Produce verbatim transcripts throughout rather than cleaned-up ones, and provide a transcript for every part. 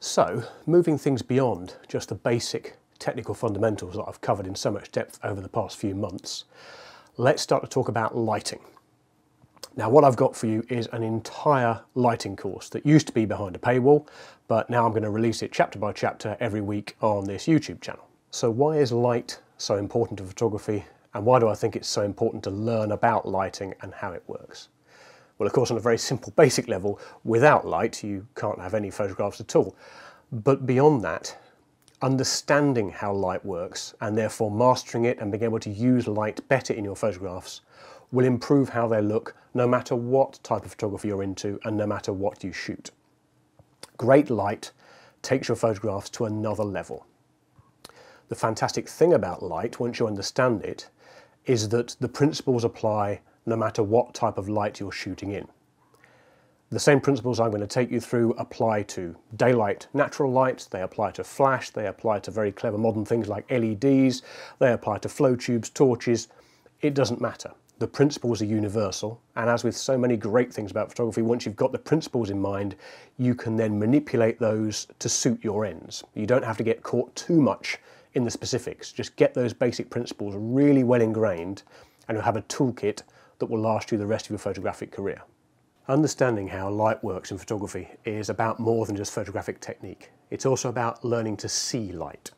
So, moving things beyond just the basic technical fundamentals that I've covered in so much depth over the past few months, let's start to talk about lighting. Now, what I've got for you is an entire lighting course that used to be behind a paywall, but now I'm going to release it chapter by chapter every week on this YouTube channel. So why is light so important to photography, and why do I think it's so important to learn about lighting and how it works? Well, of course, on a very simple basic level, without light you can't have any photographs at all. But beyond that, understanding how light works and therefore mastering it and being able to use light better in your photographs will improve how they look, no matter what type of photography you're into and no matter what you shoot. Great light takes your photographs to another level. The fantastic thing about light, once you understand it, is that the principles apply no matter what type of light you're shooting in. The same principles I'm going to take you through apply to daylight, natural light, they apply to flash, they apply to very clever modern things like L E Ds, they apply to flow tubes, torches, it doesn't matter. The principles are universal, and as with so many great things about photography, once you've got the principles in mind, you can then manipulate those to suit your ends. You don't have to get caught too much in the specifics. Just get those basic principles really well ingrained, and you'll have a toolkit that will last you the rest of your photographic career. Understanding how light works in photography is about more than just photographic technique. It's also about learning to see light.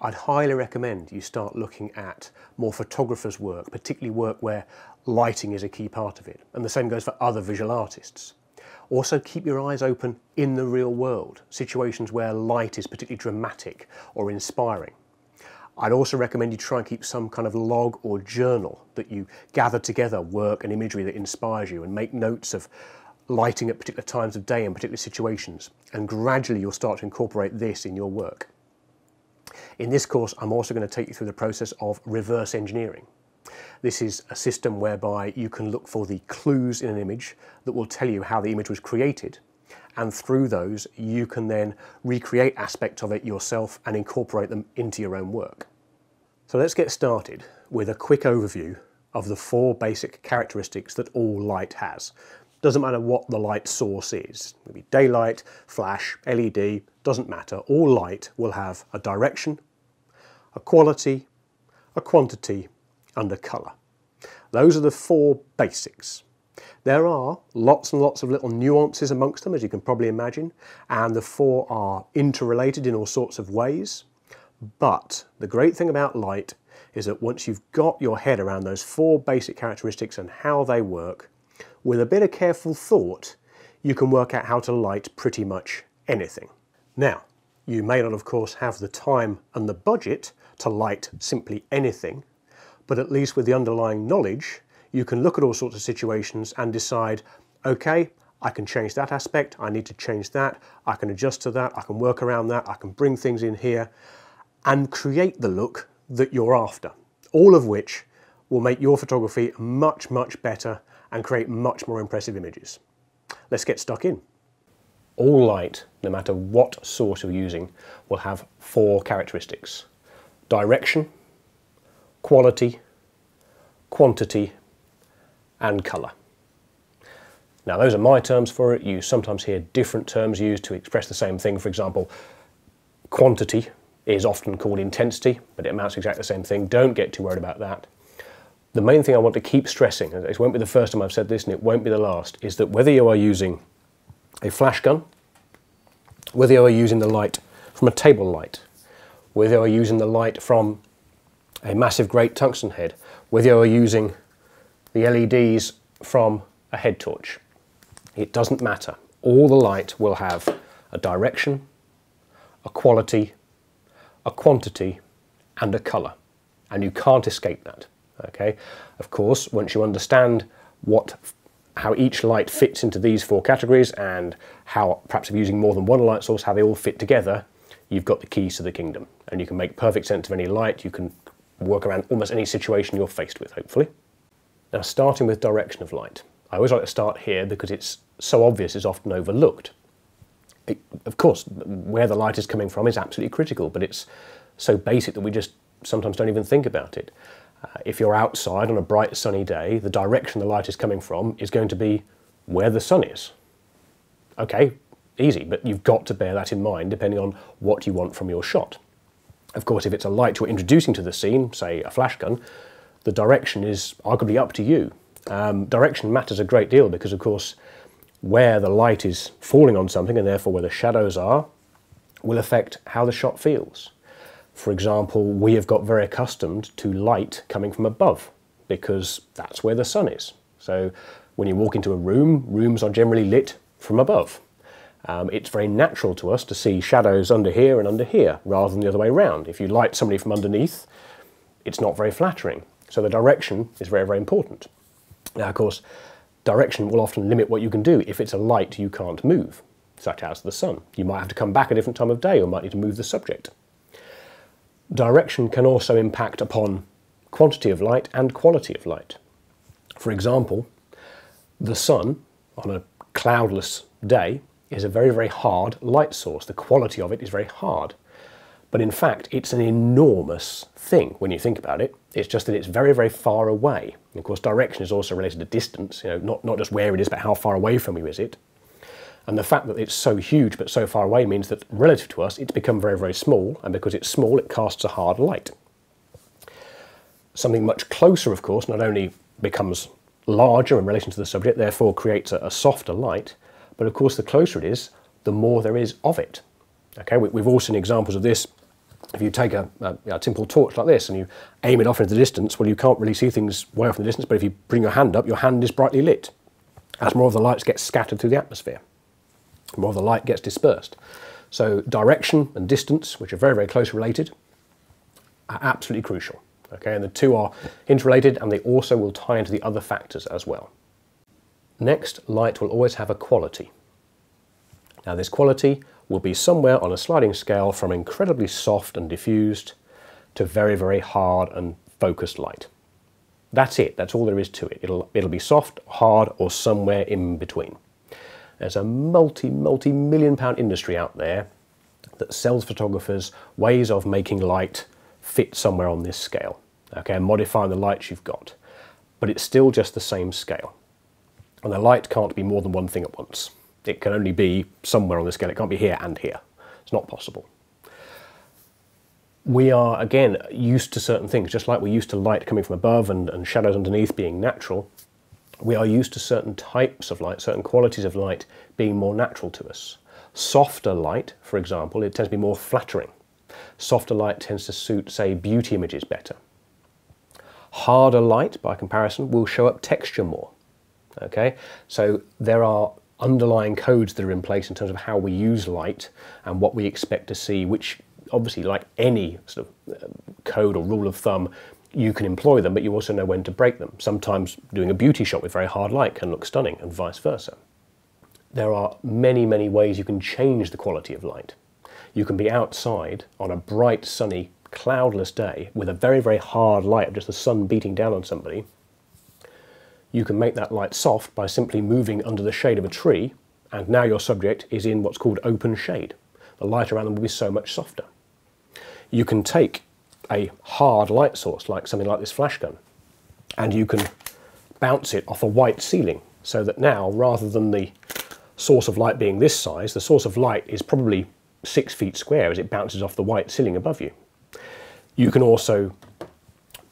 I'd highly recommend you start looking at more photographers' work, particularly work where lighting is a key part of it. And the same goes for other visual artists. Also keep your eyes open in the real world, situations where light is particularly dramatic or inspiring. I'd also recommend you try and keep some kind of log or journal that you gather together work and imagery that inspires you, and make notes of lighting at particular times of day and particular situations. And gradually you'll start to incorporate this in your work. In this course, I'm also going to take you through the process of reverse engineering. This is a system whereby you can look for the clues in an image that will tell you how the image was created, and through those you can then recreate aspects of it yourself and incorporate them into your own work. So let's get started with a quick overview of the four basic characteristics that all light has. Doesn't matter what the light source is, maybe daylight, flash, L E D, doesn't matter. All light will have a direction, a quality, a quantity, and a colour. Those are the four basics. There are lots and lots of little nuances amongst them, as you can probably imagine, and the four are interrelated in all sorts of ways. But the great thing about light is that once you've got your head around those four basic characteristics and how they work, with a bit of careful thought, you can work out how to light pretty much anything. Now, you may not, of course, have the time and the budget to light simply anything, but at least with the underlying knowledge, you can look at all sorts of situations and decide, okay, I can change that aspect, I need to change that, I can adjust to that, I can work around that, I can bring things in here, and create the look that you're after. All of which will make your photography much, much better and create much more impressive images. Let's get stuck in. All light, no matter what source you're using, will have four characteristics: direction, quality, quantity, and colour. Now, those are my terms for it. You sometimes hear different terms used to express the same thing. For example, quantity is often called intensity, but it amounts to exactly the same thing. Don't get too worried about that. The main thing I want to keep stressing, and it won't be the first time I've said this and it won't be the last, is that whether you are using a flash gun, whether you are using the light from a table light, whether you are using the light from a massive great tungsten head, whether you are using the L E Ds from a head torch, it doesn't matter. All the light will have a direction, a quality, a quantity, and a colour, and you can't escape that. Okay, of course, once you understand what, how each light fits into these four categories, and how, perhaps if you're using more than one light source, how they all fit together, you've got the keys to the kingdom. And you can make perfect sense of any light, you can work around almost any situation you're faced with, hopefully. Now, starting with direction of light. I always like to start here because it's so obvious it's often overlooked. It, of course, where the light is coming from is absolutely critical, but it's so basic that we just sometimes don't even think about it. Uh, if you're outside on a bright sunny day, the direction the light is coming from is going to be where the sun is. Okay, easy, but you've got to bear that in mind depending on what you want from your shot. Of course, if it's a light you're introducing to the scene, say a flash gun, the direction is arguably up to you. Um, direction matters a great deal because, of course, where the light is falling on something and therefore where the shadows are will affect how the shot feels. For example, we have got very accustomed to light coming from above because that's where the sun is. So when you walk into a room, rooms are generally lit from above. Um, it's very natural to us to see shadows under here and under here rather than the other way around. If you light somebody from underneath, it's not very flattering. So the direction is very, very important. Now, of course, direction will often limit what you can do. If it's a light you can't move, such as the sun, you might have to come back a different time of day or might need to move the subject. Direction can also impact upon quantity of light and quality of light. For example, the sun on a cloudless day is a very, very hard light source. The quality of it is very hard. But in fact, it's an enormous thing when you think about it. It's just that it's very, very far away. And of course, direction is also related to distance, you know, not, not just where it is, but how far away from you is it. And the fact that it's so huge but so far away means that relative to us, it's become very, very small. And because it's small, it casts a hard light. Something much closer, of course, not only becomes larger in relation to the subject, therefore creates a, a softer light, but of course, the closer it is, the more there is of it. Okay, we, we've all seen examples of this. If you take a, a, a simple torch like this and you aim it off into the distance, well, you can't really see things way off in the distance, but if you bring your hand up, your hand is brightly lit. As more of the lights gets scattered through the atmosphere, more of the light gets dispersed. So direction and distance, which are very, very close related, are absolutely crucial. Okay, and the two are interrelated and they also will tie into the other factors as well. Next, light will always have a quality. Now this quality will be somewhere on a sliding scale from incredibly soft and diffused to very, very hard and focused light. That's it, that's all there is to it. It'll, it'll be soft, hard, or somewhere in between. There's a multi, multi-million pound industry out there that sells photographers ways of making light fit somewhere on this scale, okay, and modifying the lights you've got. But it's still just the same scale. And the light can't be more than one thing at once. It can only be somewhere on the scale. It can't be here and here. It's not possible. We are, again, used to certain things. Just like we're used to light coming from above and, and shadows underneath being natural, we are used to certain types of light, certain qualities of light being more natural to us. Softer light, for example, it tends to be more flattering. Softer light tends to suit, say, beauty images better. Harder light, by comparison, will show up texture more. Okay, so there are underlying codes that are in place in terms of how we use light and what we expect to see, which obviously, like any sort of code or rule of thumb, you can employ them, but you also know when to break them. Sometimes doing a beauty shot with very hard light can look stunning and vice versa. There are many, many ways you can change the quality of light. You can be outside on a bright, sunny, cloudless day with a very, very hard light of just the sun beating down on somebody. You can make that light soft by simply moving under the shade of a tree, and now your subject is in what's called open shade. The light around them will be so much softer. You can take a hard light source, like something like this flash gun, and you can bounce it off a white ceiling, so that now, rather than the source of light being this size, the source of light is probably six feet square as it bounces off the white ceiling above you. You can also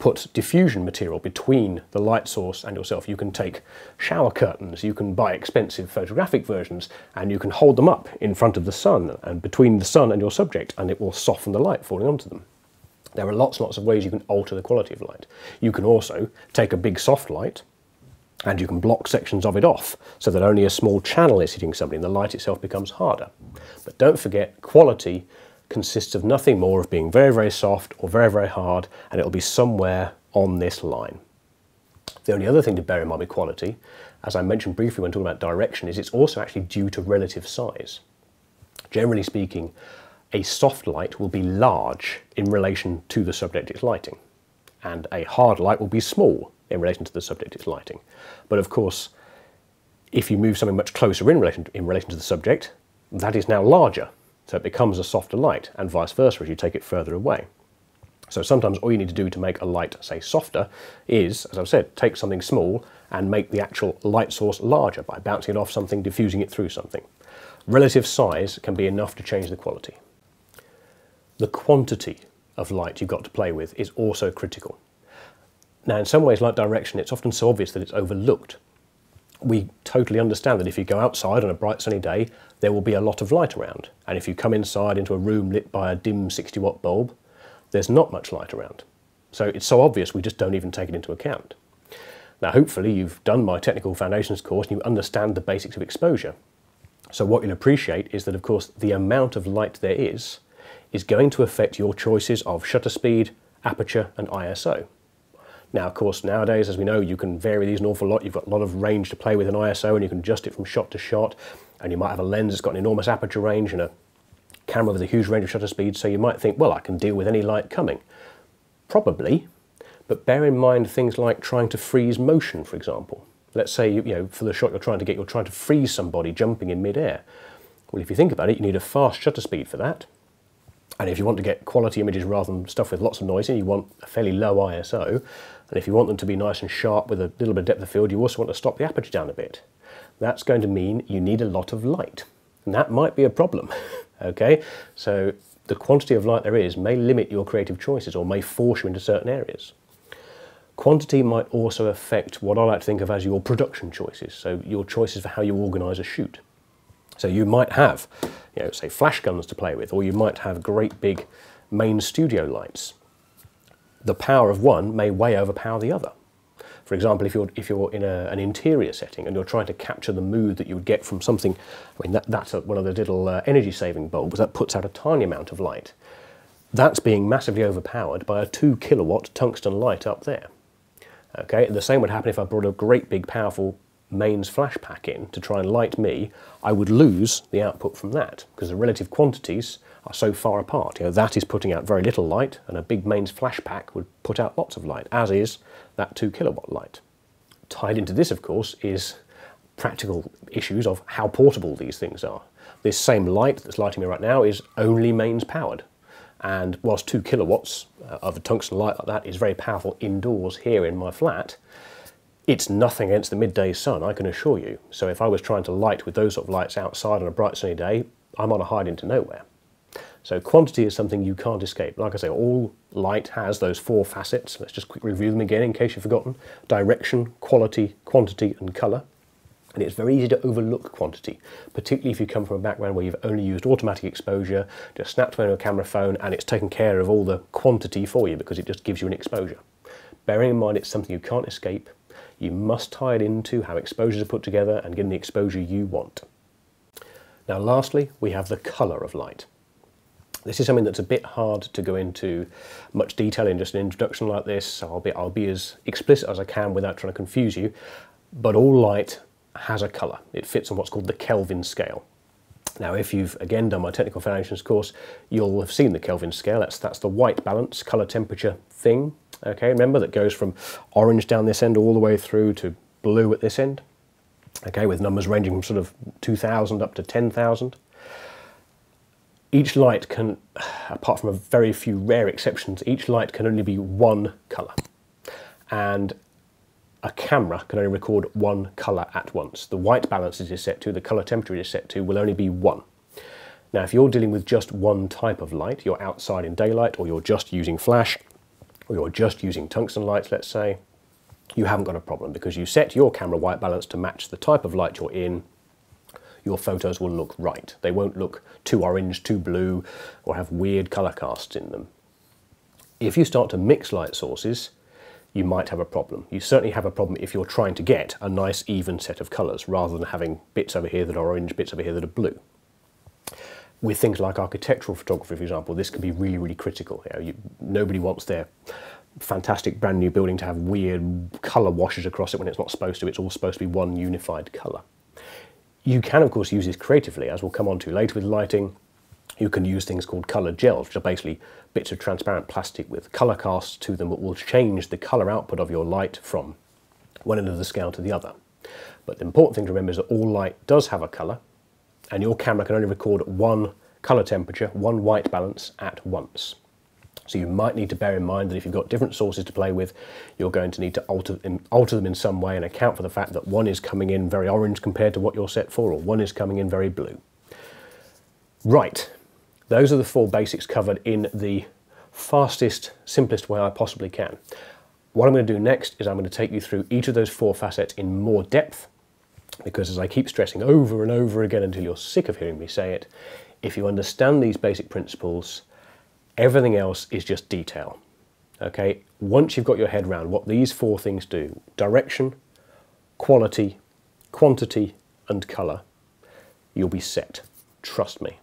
put diffusion material between the light source and yourself. You can take shower curtains, you can buy expensive photographic versions, and you can hold them up in front of the sun and between the sun and your subject, and it will soften the light falling onto them. There are lots and lots of ways you can alter the quality of light. You can also take a big soft light and you can block sections of it off so that only a small channel is hitting somebody and the light itself becomes harder. But don't forget, quality consists of nothing more of being very, very soft or very, very hard, and it'll be somewhere on this line. The only other thing to bear in mind with quality, as I mentioned briefly when talking about direction, is it's also actually due to relative size. Generally speaking, a soft light will be large in relation to the subject it's lighting, and a hard light will be small in relation to the subject it's lighting. But of course, if you move something much closer in relation to, in relation to the subject, that is now larger. So it becomes a softer light, and vice versa as you take it further away. So sometimes all you need to do to make a light, say, softer is, as I've said, take something small and make the actual light source larger by bouncing it off something, diffusing it through something. relative size can be enough to change the quality. The quantity of light you've got to play with is also critical. Now, in some ways, like direction, it's often so obvious that it's overlooked. We totally understand that if you go outside on a bright sunny day, there will be a lot of light around. And if you come inside into a room lit by a dim sixty watt bulb, there's not much light around. So it's so obvious we just don't even take it into account. Now, hopefully you've done my technical foundations course and you understand the basics of exposure. So what you'll appreciate is that, of course, the amount of light there is is going to affect your choices of shutter speed, aperture and I S O. Now, of course, nowadays, as we know, you can vary these an awful lot. You've got a lot of range to play with in I S O, and you can adjust it from shot to shot, and you might have a lens that's got an enormous aperture range and a camera with a huge range of shutter speed, so you might think, well, I can deal with any light coming. Probably, but bear in mind things like trying to freeze motion, for example. Let's say, you know, for the shot you're trying to get, you're trying to freeze somebody jumping in midair. Well, if you think about it, you need a fast shutter speed for that. And if you want to get quality images rather than stuff with lots of noise in, you want a fairly low I S O. And if you want them to be nice and sharp with a little bit of depth of field, you also want to stop the aperture down a bit. That's going to mean you need a lot of light. And that might be a problem, okay? So the quantity of light there is may limit your creative choices or may force you into certain areas. Quantity might also affect what I like to think of as your production choices, so your choices for how you organise a shoot. So you might have, you know, say flash guns to play with, or you might have great big main studio lights. The power of one may way overpower the other. For example, if you're, if you're in a, an interior setting and you're trying to capture the mood that you would get from something, I mean, that, that's a, one of the little uh, energy-saving bulbs that puts out a tiny amount of light. That's being massively overpowered by a two kilowatt tungsten light up there. Okay, and the same would happen if I brought a great big powerful mains flash pack in to try and light me. I would lose the output from that because the relative quantities are so far apart. You know, that is putting out very little light, and a big mains flash pack would put out lots of light, as is that two kilowatt light. Tied into this, of course, is practical issues of how portable these things are. This same light that's lighting me right now is only mains powered. And whilst two kilowatts of a tungsten light like that is very powerful indoors here in my flat, it's nothing against the midday sun, I can assure you. So if I was trying to light with those sort of lights outside on a bright sunny day, I'm on a hide into nowhere. So quantity is something you can't escape. Like I say, all light has those four facets. Let's just quickly review them again in case you've forgotten. Direction, quality, quantity and colour. And it's very easy to overlook quantity, particularly if you come from a background where you've only used automatic exposure, just snapped onto a camera phone, and it's taken care of all the quantity for you because it just gives you an exposure. Bearing in mind it's something you can't escape, you must tie it into how exposures are put together and getting the exposure you want. Now lastly, we have the colour of light. This is something that's a bit hard to go into much detail in just an introduction like this, so I'll be, I'll be as explicit as I can without trying to confuse you, but all light has a colour. It fits on what's called the Kelvin scale. Now, if you've again done my technical foundations course, you'll have seen the Kelvin scale. That's, that's the white balance, colour temperature thing. Okay, remember that goes from orange down this end all the way through to blue at this end. Okay, with numbers ranging from sort of two thousand up to ten thousand. Each light can, apart from a very few rare exceptions, each light can only be one colour. And a camera can only record one colour at once. The white balance it is set to, the colour temperature it is set to, will only be one. Now, if you're dealing with just one type of light, you're outside in daylight, or you're just using flash, or you're just using tungsten lights, let's say, you haven't got a problem because you set your camera white balance to match the type of light you're in. Your photos will look right. They won't look too orange, too blue, or have weird colour casts in them. If you start to mix light sources, you might have a problem. You certainly have a problem if you're trying to get a nice even set of colours rather than having bits over here that are orange, bits over here that are blue. With things like architectural photography, for example, this can be really, really critical. You know, you, nobody wants their fantastic brand new building to have weird colour washes across it when it's not supposed to. It's all supposed to be one unified colour. You can, of course, use this creatively, as we'll come on to later with lighting. You can use things called colour gels, which are basically bits of transparent plastic with colour casts to them that will change the colour output of your light from one end of the scale to the other. But the important thing to remember is that all light does have a colour, and your camera can only record one colour temperature, one white balance at once. So you might need to bear in mind that if you've got different sources to play with, you're going to need to alter them, alter them in some way and account for the fact that one is coming in very orange compared to what you're set for, or one is coming in very blue. Right, those are the four basics covered in the fastest, simplest way I possibly can. What I'm going to do next is I'm going to take you through each of those four facets in more depth, because as I keep stressing over and over again until you're sick of hearing me say it, if you understand these basic principles, everything else is just detail. Okay, once you've got your head around what these four things do, direction, quality, quantity, and colour, you'll be set. Trust me.